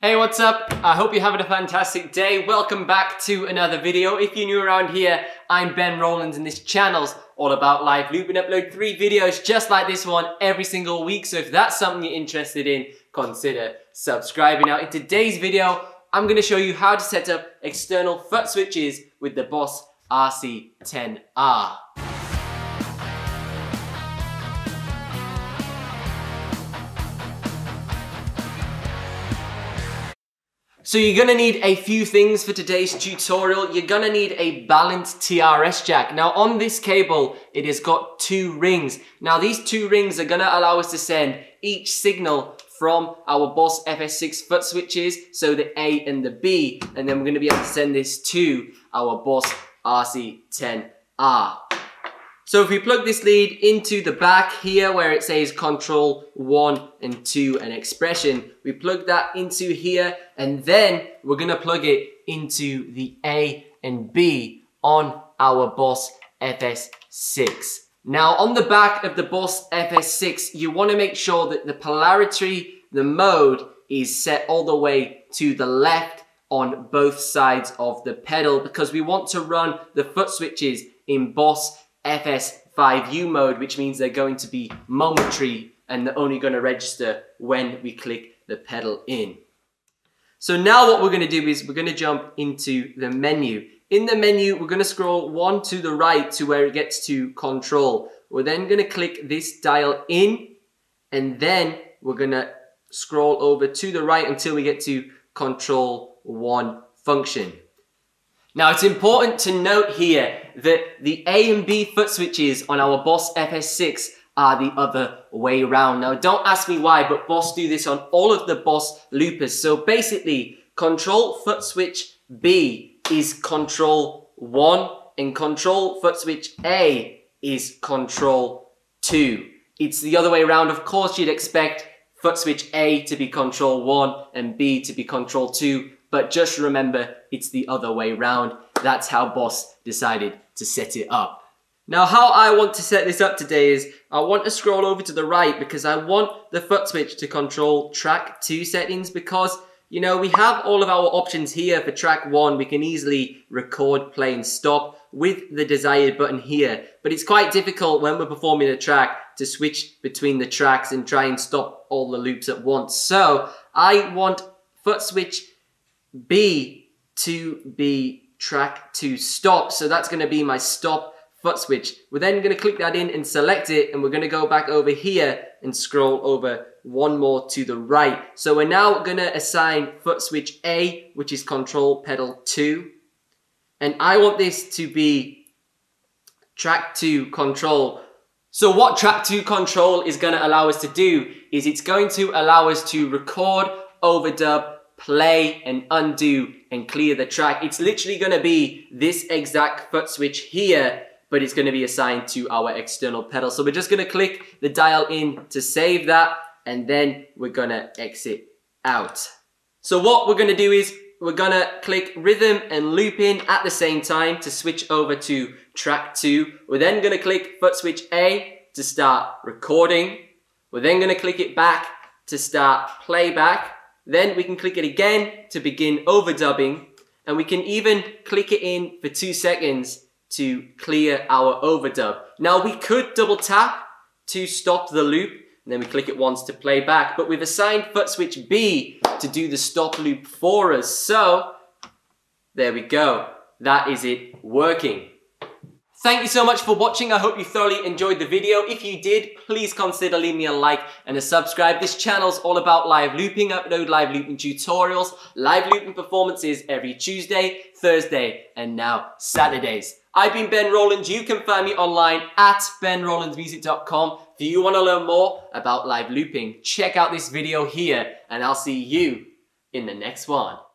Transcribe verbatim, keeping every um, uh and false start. Hey, what's up? I hope you're having a fantastic day. Welcome back to another video. If you're new around here, I'm Ben Rowlands and this channel's all about live loop and upload three videos just like this one every single week. So if that's something you're interested in, consider subscribing. Now in today's video, I'm gonna show you how to set up external F U T switches with the Boss R C ten R. So you're gonna need a few things for today's tutorial. You're gonna need a balanced T R S jack. Now on this cable, it has got two rings. Now these two rings are gonna allow us to send each signal from our Boss F S six F U T switches, so the A and the B, and then we're gonna be able to send this to our Boss R C ten R. So if we plug this lead into the back here where it says control one and two and expression, we plug that into here and then we're gonna plug it into the A and B on our Boss F S six. Now on the back of the Boss F S six, you wanna make sure that the polarity, the mode is set all the way to the left on both sides of the pedal because we want to run the F U T switches in Boss F S five U mode, which means they're going to be momentary and they're only going to register when we click the pedal in. So now what we're going to do is we're going to jump into the menu. In the menu, we're going to scroll one to the right to where it gets to control. We're then going to click this dial in and then we're going to scroll over to the right until we get to control one function. Now it's important to note here that the A and B F U T switches on our Boss F S six are the other way around. Now don't ask me why, but Boss do this on all of the Boss loopers. So basically, control F U T switch B is control one and control F U T switch A is control two. It's the other way around. Of course, you'd expect F U T switch A to be control one and B to be control two. But just remember, it's the other way round. That's how Boss decided to set it up. Now how I want to set this up today is I want to scroll over to the right because I want the F U T switch to control track two settings because, you know, we have all of our options here for track one. We can easily record, play and stop with the desired button here. But it's quite difficult when we're performing a track to switch between the tracks and try and stop all the loops at once. So I want F U T switch B to be track to stop, so that's going to be my stop F U T switch. We're then going to click that in and select it, and we're going to go back over here and scroll over one more to the right. So we're now going to assign F U T switch A, which is control pedal two, and I want this to be track two control. So what track two control is going to allow us to do is it's going to allow us to record, overdub, play and undo and clear the track. It's literally going to be this exact F U T switch here, but it's going to be assigned to our external pedal. So we're just going to click the dial in to save that, and then we're going to exit out. So what we're going to do is we're going to click rhythm and loop in at the same time to switch over to track two. We're then going to click F U T switch A to start recording. We're then going to click it back to start playback. Then we can click it again to begin overdubbing, and we can even click it in for two seconds to clear our overdub. Now we could double tap to stop the loop, and then we click it once to play back, but we've assigned F U T switch B to do the stop loop for us. So there we go, that is it working. Thank you so much for watching. I hope you thoroughly enjoyed the video. If you did, please consider leaving me a like and a subscribe. This channel's all about live looping. I upload live looping tutorials, live looping performances every Tuesday, Thursday, and now Saturdays. I've been Ben Rowlands. You can find me online at ben rowlands music dot com. If you want to learn more about live looping, check out this video here, and I'll see you in the next one.